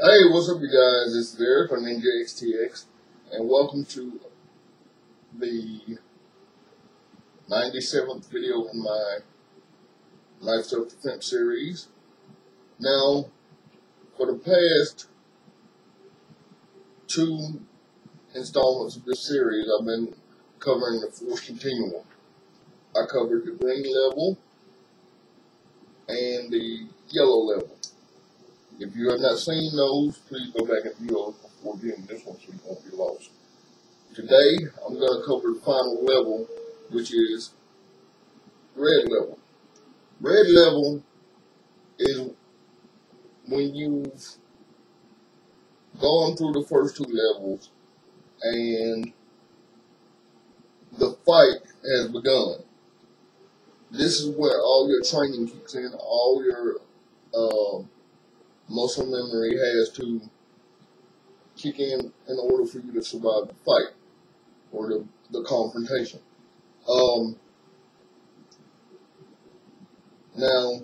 Hey, what's up, you guys? It's Eric from Ninja XTX, and welcome to the 97th video in my Life Self-Defense series. Now, for the past two installments of this series, I've been covering the force continuum. I covered the green level and the yellow level. If you have not seen those, please go back and view those before getting this one so you won't be lost. Today, I'm going to cover the final level, which is red level. Red level is when you've gone through the first two levels and the fight has begun. This is where all your training kicks in, all your muscle memory has to kick in order for you to survive the fight or the confrontation. Now,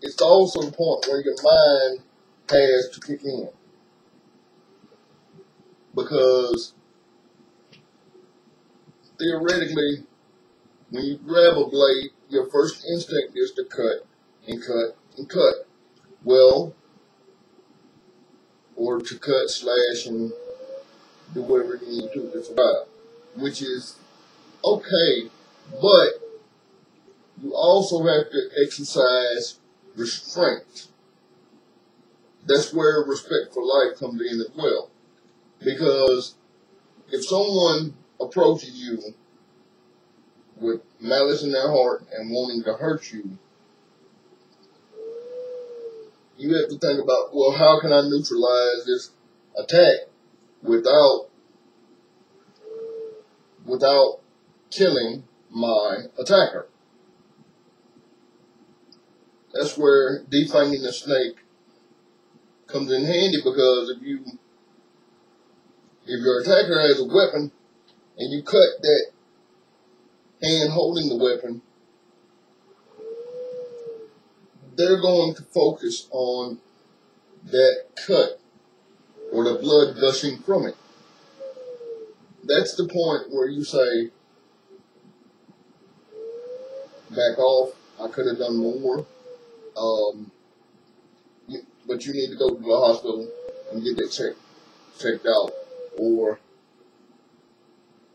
it's also the point where your mind has to kick in, because theoretically, when you grab a blade, your first instinct is to cut and cut and cut. Well, or to cut, slash, and do whatever you need to survive, which is okay, but you also have to exercise restraint. That's where respect for life comes in as well, because if someone approaches you with malice in their heart and wanting to hurt you, you have to think about, well, how can I neutralize this attack without killing my attacker? That's where defanging the snake comes in handy, because if your attacker has a weapon and you cut that hand holding the weapon, they're going to focus on that cut or the blood gushing from it. That's the point where you say, back off, I could have done more, but you need to go to the hospital and get that checked out. Or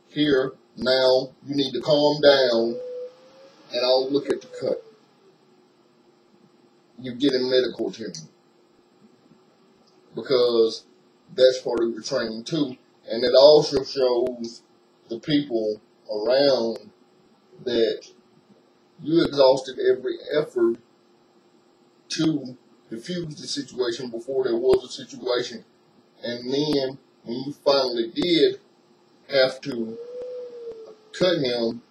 here, now, you need to calm down and I'll look at the cut. You get in medical attention, because that's part of your training too, and it also shows the people around that you exhausted every effort to diffuse the situation before there was a situation, and then when you finally did have to cut him,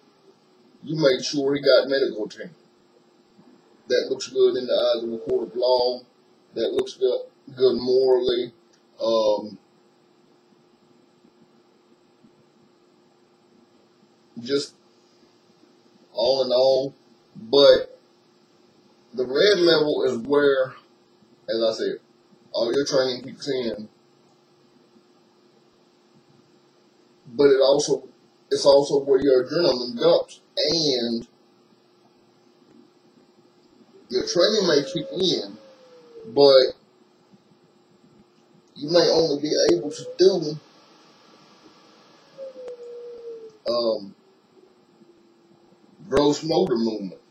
you made sure he got medical attention. That looks good in the eyes of a court of law. That looks good morally. Just all in all. But the red level is where, as I said, all your training kicks in. But it's also where your adrenaline dumps, and your training may kick in, but you may only be able to do gross motor movement.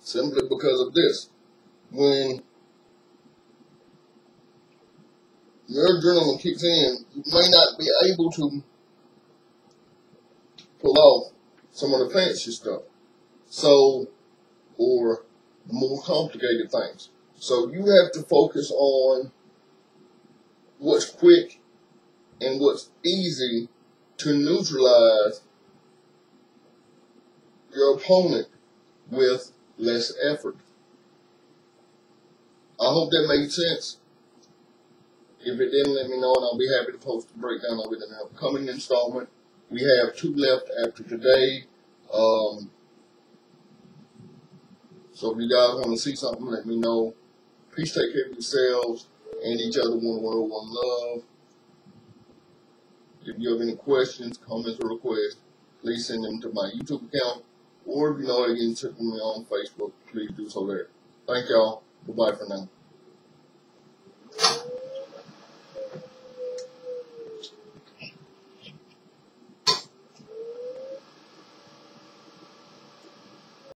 Simply because of this. When your adrenaline kicks in, you may not be able to pull off some of the fancy stuff, or more complicated things. So you have to focus on what's quick and what's easy to neutralize your opponent with less effort. I hope that made sense. If it didn't, let me know, and I'll be happy to post a breakdown of it in an upcoming installment. We have two left after today. So if you guys want to see something, let me know. Please take care of yourselves and each other. One world, one love. If you have any questions, comments, or requests, please send them to my YouTube account. Or if you know, you can check me on Facebook. Please do so there. Thank y'all. Goodbye for now.